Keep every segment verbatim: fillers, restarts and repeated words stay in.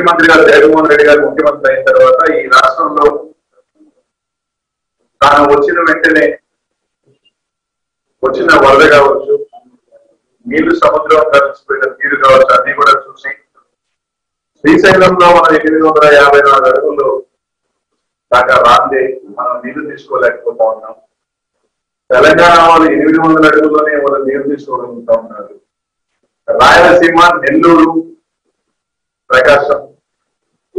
ముఖ్యమంత్రి గారు జగన్మోహన్ రెడ్డి గారు ముఖ్యమంత్రి అయిన తర్వాత ఈ రాష్ట్రంలో తాను వచ్చిన వెంటనే వచ్చిన వరద కావచ్చు, నీళ్లు సముద్రం కలిసిపోయిన నీరు కావచ్చు, అన్ని కూడా చూసి శ్రీశైలంలో మనం ఎనిమిది వందల యాభై నాలుగు అడుగుల్లో దాకా రాందే మనం నీళ్లు తీసుకోలేకపోతా ఉన్నాం. తెలంగాణ వాళ్ళు ఎనిమిది వందల అడుగుల్లోనే వాళ్ళు నీరు తీసుకోగలుగుతా ఉన్నారు. రాయలసీమ, నెల్లూరు, ప్రకాశం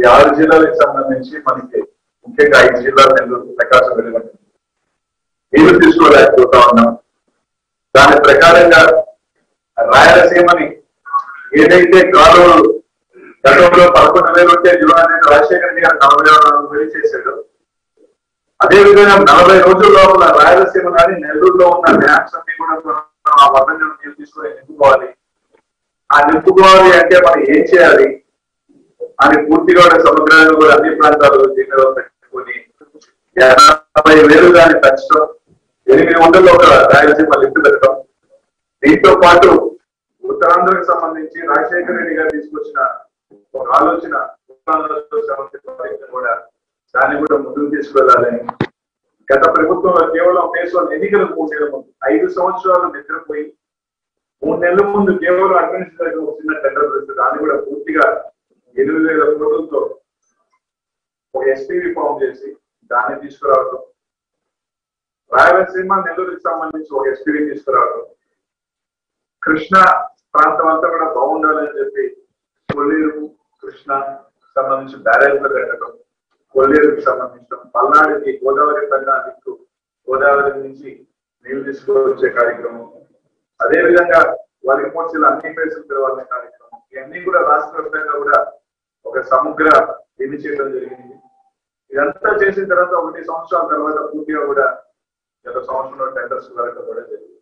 ఈ ఆరు జిల్లాలకు సంబంధించి మనకి ముఖ్యంగా ఐదు జిల్లాలు నెల్లూరు, ప్రకాశం వెళ్ళిన నీళ్లు తీసుకోలేకపోతా ఉన్నాం. దాని ప్రకారంగా రాయలసీమని ఏదైతే కాలువలు గతంలో పదకొండు వేలు ఉంటే జులానేని రాజశేఖర రెడ్డి గారు నలభై నాలుగు వేలు చేశాడు. అదేవిధంగా నలభై రోజుల లోపల రాయలసీమ కానీ నెల్లూరులో ఉన్న డ్యామ్స్ అన్ని కూడా ఆ వరదను నీరు తీసుకుని నింపుకోవాలి. ఆ నింపుకోవాలి అంటే మనం ఏం చేయాలి అని పూర్తిగా సముద్రాన్ని కూడా అన్ని ప్రాంతాలు దీనిలో పెట్టుకుని ఎనభై వేలు దాన్ని పెంచడం, ఎనిమిది వందల ఒక రాయలసీమ లింపు పెట్టడం, దీంతో పాటు ఉత్తరాంధ్రకు సంబంధించి రాజశేఖర రెడ్డి గారు తీసుకొచ్చిన ఒక ఆలోచన కూడా దాన్ని కూడా ముందుకు తీసుకువెళ్ళాలని గత ప్రభుత్వంలో కేవలం కేసులో ఎన్నికలు మూడు నెలల ముందు ఐదు సంవత్సరాలు నిద్రపోయి మూడు నెలల ముందు కేవలం అడ్మినిస్ట్రేషన్ వచ్చిన టెండర్ పెట్టి దాన్ని కూడా పూర్తిగా ఎనిమిది వేల కోట్లతో ఒక ఎస్పీవి ఫామ్ చేసి దాన్ని తీసుకురావడం, రాయలసీమ నెల్లూరుకి సంబంధించి ఒక ఎస్పీవి తీసుకురావడం, కృష్ణ ప్రాంతం అంతా కూడా బాగుండాలని చెప్పి కొల్లేరు కృష్ణ సంబంధించి బ్యారేజ్లు కట్టడం, కొల్లేరుకి సంబంధించడం, పల్నాడుకి గోదావరి పల్నాడు గోదావరి నుంచి నీళ్లు తీసుకువచ్చే కార్యక్రమం, అదేవిధంగా వారి మోర్చీలు అన్ని ప్లేసులు తెరవాల్సిన కార్యక్రమం, ఇవన్నీ కూడా రాష్ట్ర వ్యాప్తంగా కూడా ఒక సమగ్ర ఎన్ని చేయడం జరిగింది. ఇదంతా చేసిన తర్వాత ఒకటి సంవత్సరాల తర్వాత పూర్తిగా కూడా గత సంవత్సరంలో టెండర్స్ వరకు కూడా జరిగింది.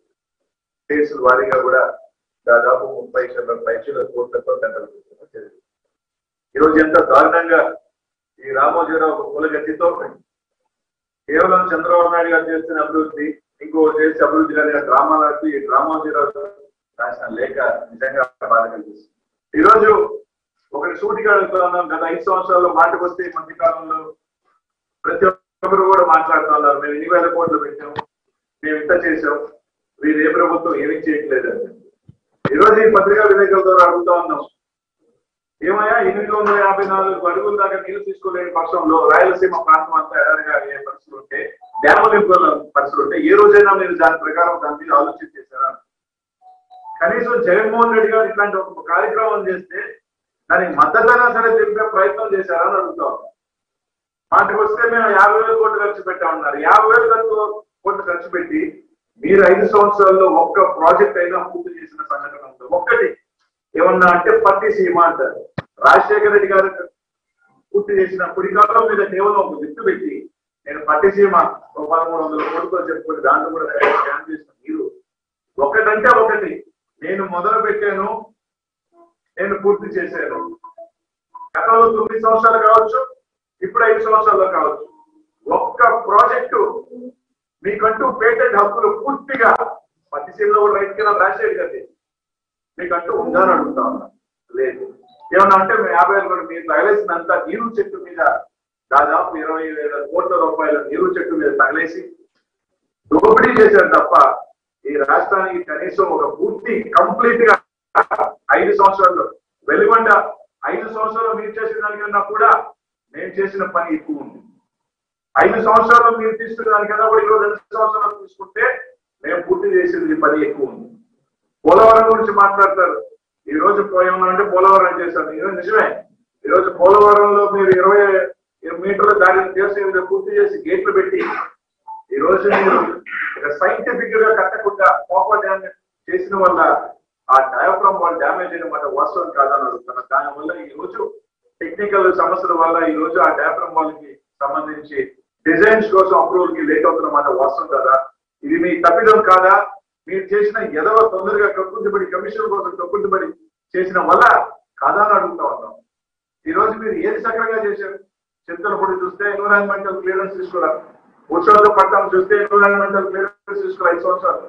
కేసుల వారీగా కూడా దాదాపు ముప్పై శాతం పైచీల కోట్లతో టెండర్ జరిగింది. ఈరోజు ఎంత దారుణంగా ఈ రామోజీరావు ఒక కులగట్టితో కేవలం చంద్రబాబు నాయుడు గారు చేస్తున్న అభివృద్ధి ఇంకో చేసే అభివృద్ధి కానీ డ్రామాలు ఆడుతూ ఈ రామోజీరావు రాసిన లేఖ నిజంగా బాధ కలిగిస్తుంది. ఈరోజు ఒకటి సూటిగా అడుగుతున్నాం, గత ఐదు సంవత్సరాల్లో మాటకు వస్తే ఈ మధ్యకాలంలో ప్రతి ఒక్కరు కూడా మాట్లాడుతూ ఉన్నారు, మేము ఎన్ని వేల కోట్లు పెట్టాం, మేము ఇంత చేసాం, మీరు ఏ ప్రభుత్వం ఏమీ చేయట్లేదండి. ఈరోజు ఈ పత్రికా విలేకరుల ద్వారా అడుగుతా ఉన్నాం, ఏమయ్యా ఎనిమిది వందల యాభై నాలుగు అడుగుల దాకా నీళ్లు తీసుకోలేని పక్షంలో రాయలసీమ ప్రాంతం అంతా ఎడారిగా ఏ పరిస్థితులు ఉంటే, డ్యాములు నింపుల పరిస్థితులు ఉంటే ఏ రోజైనా మీరు దాని ప్రకారం దాని మీద ఆలోచన చేశారా? కనీసం జగన్మోహన్ రెడ్డి గారు ఇట్లాంటి ఒక కార్యక్రమం చేస్తే దానికి మద్దతుగా సరే తెలిపే ప్రయత్నం చేశారా అని అడుగుతా ఉన్నాం. వాటికి వస్తే మేము యాభై వేల కోట్లు ఖర్చు పెట్టామన్నారు. యాభై వేల కోట్లు కోట్లు ఖర్చు పెట్టి మీరు ఐదు సంవత్సరాల్లో ఒక్క ప్రాజెక్ట్ అయినా పూర్తి చేసిన సంఘటన ఉంది. ఒక్కటి ఏమన్నా అంటే పట్టి సీమ అంటారు. రాజశేఖర రెడ్డి గారు పూర్తి చేసిన పుడికాలం మీద కేవలం ఒక విత్తు పెట్టి నేను పట్టి సీమ ఒక పదమూడు వందల కోట్లతో చెప్పుకుని దాంట్లో కూడా స్కాన్ చేసిన మీరు ఒకటంటే ఒకటి నేను మొదలు పెట్టాను, నేను పూర్తి చేశాను. గతంలో తొమ్మిది సంవత్సరాలు కావచ్చు, ఇప్పుడు ఐదు సంవత్సరాల్లో కావచ్చు, ఒక్క ప్రాజెక్టు మీకంటూ పేటెంట్ హక్కులు పూర్తిగా పట్టిసీమలో కూడా రైతు కింద రాసేది కదా మీకంటూ ఉందని అడుగుతా ఉన్నా. లేదు, ఏమన్నా అంటే మేము యాభై వేల కోట్లు మీరు తగలేసినంత నీరు చెట్టు మీద దాదాపు ఇరవై వేల కోట్ల రూపాయల నీరు చెట్టు మీద తగలేసి దోపిడీ చేశారు తప్ప ఈ రాష్ట్రానికి కనీసం ఒక పూర్తి కంప్లీట్ గా ఐదు సంవత్సరాల్లో వెలుగొండ ఐదు సంవత్సరాలు మీరు చేసిన దానికన్నా కూడా మేము చేసిన పని ఎక్కువ ఉంది. ఐదు సంవత్సరాలు మీరు తీసుకున్నాను కదా, కూడా ఈరోజు రెండు సంవత్సరాలు తీసుకుంటే మేము పూర్తి చేసేది పది ఎక్కువ ఉంది. పోలవరం గురించి మాట్లాడతారు, ఈ రోజు ఏమన్నారంటే పోలవరం చేశారు. ఈరోజు నిజమే, ఈరోజు పోలవరంలో మీరు ఇరవై మీటర్ల దాడిని చేసి పూర్తి చేసి గేట్లు పెట్టి ఈ రోజు మీరు సైంటిఫిక్ గా కట్టకుండా కాపర్ డ్యామ్ చేసిన వల్ల ఆ డయాఫ్రామ్ వాళ్ళు డ్యామేజ్ అయిన మాట వాస్తవం కాదని అడుగుతున్నారు. దానివల్ల ఈ రోజు టెక్నికల్ సమస్యల వల్ల ఈ రోజు ఆ డయాఫ్రామ్ వాళ్ళకి సంబంధించి డిజైన్స్ కోసం అప్రూవల్ కి లేట్ అవుతున్నమాట వాస్తవం కదా, ఇది మీ తప్పిదం కాదా? మీరు చేసిన ఎదవ తొందరగా కప్పుబడి కమిషన్ కోసం కప్పుబడి చేసిన వల్ల కాదా అని అడుగుతా ఉన్నాం. ఈ రోజు మీరు ఏది సక్రంగా చేశారు? చింతలపూడి చూస్తే ఎన్విరాన్మెంటల్ క్లియరెన్స్ తీసుకోవాలి, ఉత్సవాలు పట్టణం చూస్తే ఎన్విరాన్మెంటల్ క్లియరెన్స్ తీసుకోవాలి ఐదు సంవత్సరాలు.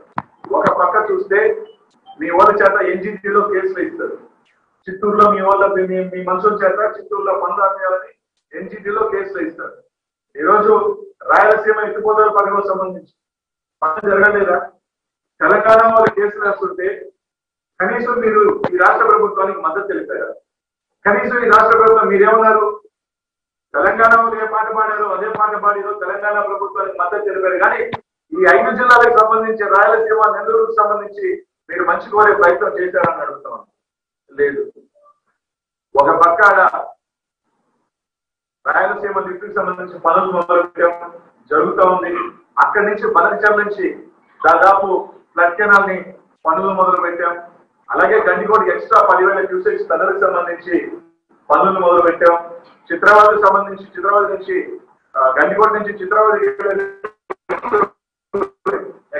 ఒక పక్క చూస్తే మీ వాళ్ళ చేత ఎన్జీటీలో కేసులు ఇస్తారు, చిత్తూరులో మీ వాళ్ళ మీ మనుషుల చేత చిత్తూరులో పనులు ఆపేయాలని ఎన్జిటీలో కేసులు ఇస్తారు. ఈరోజు రాయలసీమ ఎత్తిపోతల పనులకు సంబంధించి పనులు జరగలేదా? తెలంగాణ వాళ్ళు కేసులు రాస్తుంటే కనీసం మీరు ఈ రాష్ట్ర ప్రభుత్వానికి మద్దతు తెలిపారు. కనీసం ఈ రాష్ట్ర ప్రభుత్వం మీరేమన్నారు? తెలంగాణ వాళ్ళు ఏ పాట పాడారో అదే పాట పాడిరో తెలంగాణ ప్రభుత్వానికి మద్దతు తెలిపారు. కానీ ఈ ఐదు జిల్లాలకు సంబంధించి రాయలసీమ నెల్లూరుకు సంబంధించి మీరు మంచి కోరే ప్రయత్నం చేశారని అడుగుతున్నాను. లేదు. ఒక పక్క రాయలసీమ దిక్కుకు సంబంధించి పనులు మొదలుపెట్టడం జరుగుతూ ఉంది. అక్కడి నుంచి బలచర్ నుంచి దాదాపు ఫ్లడ్ కెనాల్ని పనులు మొదలు పెట్టాం. అలాగే గండికోటకి ఎక్స్ట్రా పదివేల క్యూసెక్స్ తనకు సంబంధించి పనులు మొదలు పెట్టాం. చిత్రావతికి సంబంధించి చిత్రావతి నుంచి గండికోట నుంచి చిత్రావతి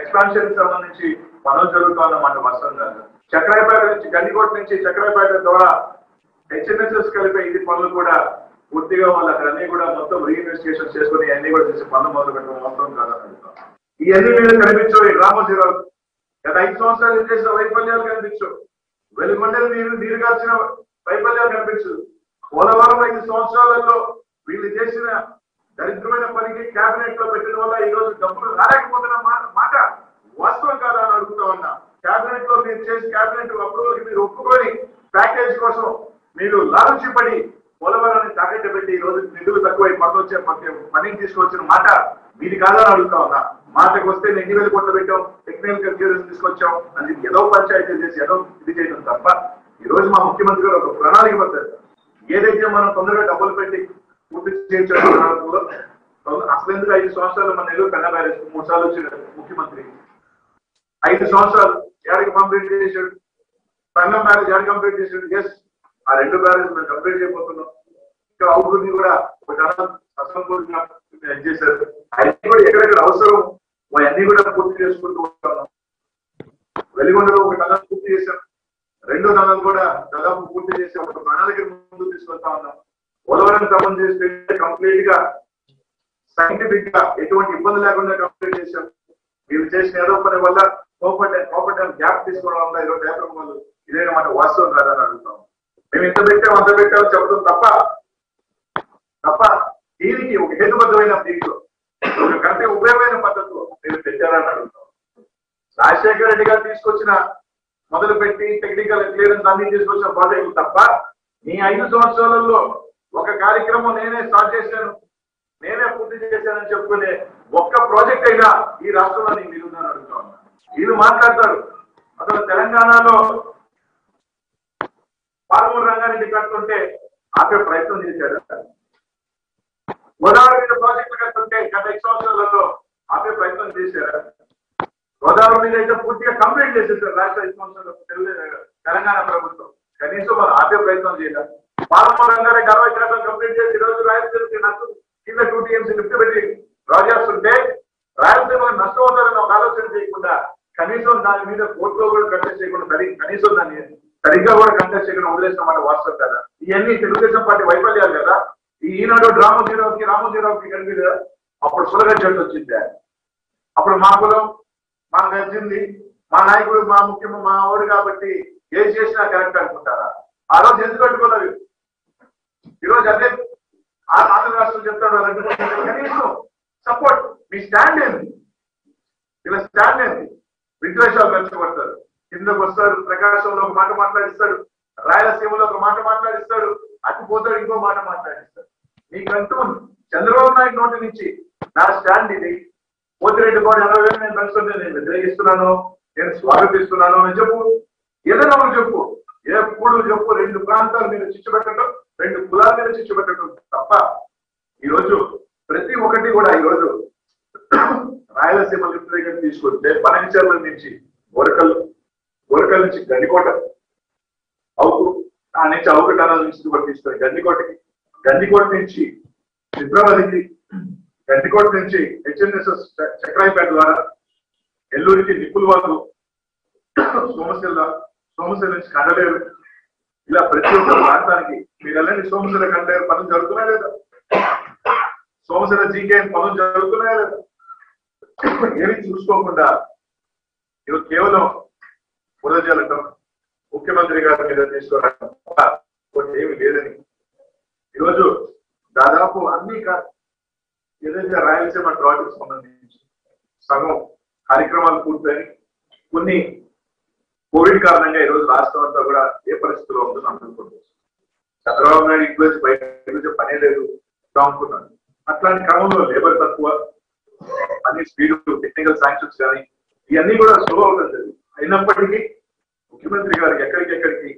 ఎక్స్పాన్షన్ సంబంధించి పనులు జరుగుతా ఉన్నమాట. వస్తుందా చక్రాయపేట నుంచి గండికోట నుంచి చక్రాయపేట ద్వారా హెచ్ఎన్ఎస్ఎస్ కలిపే ఇది పనులు కూడా పూర్తిగా వాళ్ళు అక్కడ అన్ని కూడా మొత్తం రీఇన్వెస్టిగేషన్ చేసుకుని అన్ని కూడా చేసి పనులు మొదలు పెట్టడం అవసరం కాదని అడుగుతాం. ఇవన్నీ మీరు కనిపించవు. ఈ రామోజీరావు గత ఐదు సంవత్సరాలు చేసిన వైఫల్యాలు కనిపించవు. వెలుగొండలు నీరు నీరు కాల్చిన వైఫల్యాలు కనిపించదు. పోలవరం ఐదు సంవత్సరాలలో వీళ్ళు చేసిన దరిద్రమైన పనికి కేబినెట్ లో పెట్టడం వల్ల ఈ రోజు డబ్బులు రాలేకపోతున్న మాట వాస్తవం కాదా అని అడుగుతా ఉన్నా. కేబినెట్ లో మీరు చేసి కేబినెట్ అప్రూవల్ మీరు ఒప్పుకొని ప్యాకేజ్ కోసం మీరు లాలూచి పడి పోలవరాన్ని తాకట్టు పెట్టి ఈ రోజు నిధులు తక్కువై పక్క వచ్చే పనికి తీసుకొచ్చిన మాట మీది కాదా అని అడుగుతా ఉన్నా. మాటకు వస్తే ఎన్ని వేలు కోట్లు పెట్టాం, టెక్నికల్ క్లియరెన్స్ తీసుకొచ్చాం అని ఏదో పంచాయతీ చేసి ఏదో ఇది చేయడం తప్ప ఈ రోజు మా ముఖ్యమంత్రి గారు ఒక ప్రణాళిక పడ్డారు. ఏదైతే మనం తొందరగా డబ్బులు పెట్టి పూర్తి చేయించడం అసలు ఎందుకు ఐదు సంవత్సరాలు మన నెలలు పెద్ద బ్యాలెన్స్ మూడు సార్లు వచ్చాడు ముఖ్యమంత్రి. ఐదు సంవత్సరాలు ఏడాది కంప్లీట్ చేశాడు. పెన్న బ్యాలెన్స్ ఏడాది కంప్లీట్ చేశాడు. ఎస్, ఆ రెండు బ్యాలెన్స్ మేము కంప్లీట్ చేయబోతున్నాం. ఇంకా అవుట్ కూడా ఒక అసంపూర్తిగా చేశారు. అన్ని కూడా ఎక్కడెక్కడ అవసరం అవన్నీ కూడా పూర్తి చేసుకుంటూ ఉంటాను. వెలుగొండలో ఒక నల్లని పూర్తి చేశాం, రెండో నల్లని కూడా దాదాపు పూర్తి చేసి ఒక ప్రణాళిక ముందు తీసుకొస్తా ఉన్నాం. పోలవరానికి సంబంధించి కంప్లీట్ గా సైంటిఫిక్ గా ఎటువంటి ఇబ్బంది లేకుండా కంప్లీట్ చేశాం. వీళ్ళు చేసిన ఏదో పని వల్ల కోపర్ టైం కోపర్ టైం గ్యాప్ తీసుకోవడం వల్ల ఈరోజు డైరెక్ట్ వాళ్ళు ఇదేనమాట వాస్తవం కాదని అడుగుతాం. మేము ఇంత పెట్టాం అంత పెట్టాం చెప్పడం తప్ప తప్ప దీనికి ఒక హేతుబద్ధమైన దీంట్లో కంటే ఉభయమైన పద్ధతిలో మీరు తెచ్చారని అడుగుతాం. రాజశేఖర రెడ్డి గారు తీసుకొచ్చిన మొదలు పెట్టి టెక్నికల్ క్లియరెన్స్ అన్ని తీసుకొచ్చిన ప్రాజెక్టులు తప్ప మీ ఐదు సంవత్సరాలలో ఒక కార్యక్రమం నేనే స్టార్ట్ చేశాను, నేనే పూర్తి చేశానని చెప్పుకునే ఒక్క ప్రాజెక్ట్ అయినా ఈ రాష్ట్రంలో నేను మీరుందని అడుగుతా ఉన్నా. వీళ్ళు మాట్లాడతారు అసలు తెలంగాణలో పాల్మూరు రంగారెడ్డి కట్టుంటే ఆపే ప్రయత్నం చేశారు. గోదావరి ప్రాజెక్టులు కట్టుంటే గత ఐదు సంవత్సరాలలో ఆపే ప్రయత్నం చేశారు. గోదావరి మీద అయితే పూర్తిగా కంప్లీట్ చేసేసారు రాష్ట్ర ఐదు సంవత్సరాలు తెలంగాణ ప్రభుత్వం. కనీసం మనం ఆపే ప్రయత్నం చేయాలి. పాలమూలంగానే అరవై శాతం కంప్లీట్ చేసి ఈ రోజు రాయలసీమకి నష్టం కింద టూ టీఎంసీ లిఫ్ట్ పెట్టి రాజేస్తుంటే రాయలసీమకు నష్టం అవుతారని ఒక ఆలోచన చేయకుండా కనీసం దాని మీద కోర్టులో కూడా కంటెస్ట్ చేయకుండా సరి కనీసం దాన్ని సరిగ్గా కూడా కంటెస్ట్ చేయకుండా వదిలేసినమాట వాస్తవం కదా. ఇవన్నీ తెలుగుదేశం పార్టీ వైఫల్యాలు కదా. ఈనాడు రామోజీరావుకి రామోజీరావుకి కలిపి అప్పుడు సులగా చెట్టు వచ్చింది. అప్పుడు మా కులం మాకు నచ్చింది, మా నాయకుడు మా ముఖ్యం మా వాడు కాబట్టి ఏం చేసినా కరెక్ట్ అనుకుంటారా? ఆ రోజు ఎందుకు అట్టుకోలేదు? ఈరోజు అదే ఆంధ్ర రాష్ట్రం చెప్తాడు కనీసం సపోర్ట్. మీ స్టాండ్ ఏంది? ఇలా స్టాండ్ ఏంది? విద్వేషాలు పెంచబడతారు. కిందకు వస్తారు, ప్రకాశంలో ఒక మాట మాట్లాడిస్తాడు, రాయలసీమలో ఒక మాట మాట్లాడిస్తాడు, అటు పోతాడు ఇంకో మాట మాట్లాడిస్తాడు. నీకంటూ చంద్రబాబు నాయుడు నోటి నుంచి నా స్టాండ్ ఇది. పోతిరెడ్డి కూడా ఎనభై వేలు నేను పెంచుకుంటే నేను వ్యతిరేకిస్తున్నాను, నేను స్వాగతిస్తున్నాను అని చెప్పు. ఏదైనా ఒకరు చెప్పు, ఏ కూడలు చెప్పు. రెండు ప్రాంతాల మీద చిచ్చు పెట్టడం, రెండు కులాల మీద చిచ్చు పెట్టడం తప్ప ఈరోజు ప్రతి ఒక్కటి కూడా ఈరోజు రాయలసీమ లిఫ్ట్ దగ్గర తీసుకుంటే పనవిచర్ల నుంచి గొరకలు, గొరకల నుంచి గండికోట అవుతూ ఆ నుంచి అవకటాల నుంచి కూడా తీసుకుని గండికోటకి, గండికోట నుంచి సిద్రాబాద్కి, గండికోట నుంచి హెచ్ఎన్ఎస్ఎస్ చక్రాయపేట ద్వారా ఎల్లూరికి నిప్పుల వాళ్ళు, సోమశిల సోమశిల నుంచి కండలేరు, ఇలా ప్రతి ఒక్క ప్రాంతానికి మీరు వెళ్ళండి. సోమశిల కండలేరు పనులు జరుగుతున్నాయి లేదా? సోమశిల జీకేఎం పనులు జరుగుతున్నాయి లేదా? ఏమి చూసుకోకుండా ఇవి కేవలం బురద జల్లటం, ముఖ్యమంత్రి గారి మీద తీసుకోవడం తప్ప కొన్ని ఏమి లేదని ఈరోజు దాదాపు అన్ని ఏదైతే రాయలసీమ ప్రాజెక్ట్ సంబంధించి సగం కార్యక్రమాలు పూర్తయి కొన్ని కోవిడ్ కారణంగా ఈరోజు రాష్ట్రం అంతా కూడా ఏ పరిస్థితిలో ఉందని అనుకుంటున్నాం. చంద్రబాబు నాయుడు ఇంట్లోంచి బయట పనే లేదు అనుకున్నాను. అట్లాంటి క్రమంలో లేబర్ తక్కువ, అన్ని స్పీడ్, టెక్నికల్ శాంక్షన్స్ కానీ ఇవన్నీ కూడా స్లో అవుతుంది. అయినప్పటికీ ముఖ్యమంత్రి గారు ఎక్కడికెక్కడికి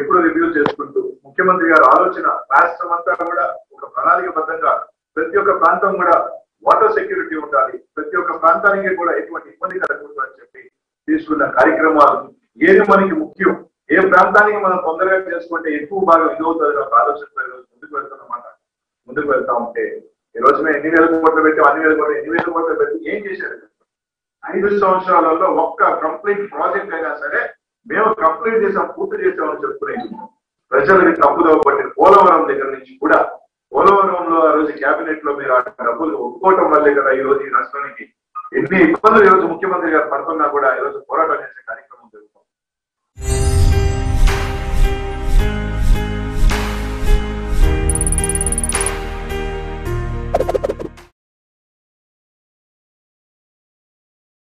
ఎప్పుడు రివ్యూ చేసుకుంటూ ముఖ్యమంత్రి గారు ఆలోచన రాష్ట్రం అంతా కూడా ఒక ప్రణాళికబద్ధంగా ప్రతి ఒక్క ప్రాంతం కూడా వాటర్ సెక్యూరిటీ ఉండాలి, ప్రతి ఒక్క ప్రాంతానికి కూడా ఎటువంటి ఇబ్బంది కలగకూడదు అని చెప్పి తీసుకున్న కార్యక్రమాలు ఏది మనకి ముఖ్యం, ఏ ప్రాంతానికి మనం తొందరగా చేసుకుంటే ఎక్కువ బాగా ఇదవుతుంది అన్న ఆలోచనతో ఈరోజు ముందుకు వెళ్తున్నమాట. ముందుకు వెళ్తా ఉంటే ఈ రోజు మేము ఎన్ని వేల కోట్లు పెట్టాం, అన్ని వేల కోట్లు ఎన్ని వేల కోట్లు పెట్టి ఏం చేశారు? ఐదు సంవత్సరాలలో ఒక్క కంప్లీట్ ప్రాజెక్ట్ అయినా సరే మేము కంప్లీట్ చేసాం, పూర్తి చేసామని చెప్పుకునే ప్రజలకి తప్పుదవ పట్టిన పోలవరం దగ్గర నుంచి కూడా, పోలవరంలో ఆ రోజు కేబినెట్ లో మీరు ఆ డబ్బులు ఒప్పుకోవటం వల్లే కదా ఈ రోజు ఈ రాష్ట్రానికి ఎన్ని ఇబ్బందులు ఈరోజు ముఖ్యమంత్రి గారు పడుతున్నా కూడా ఈరోజు పోరాటం చేసే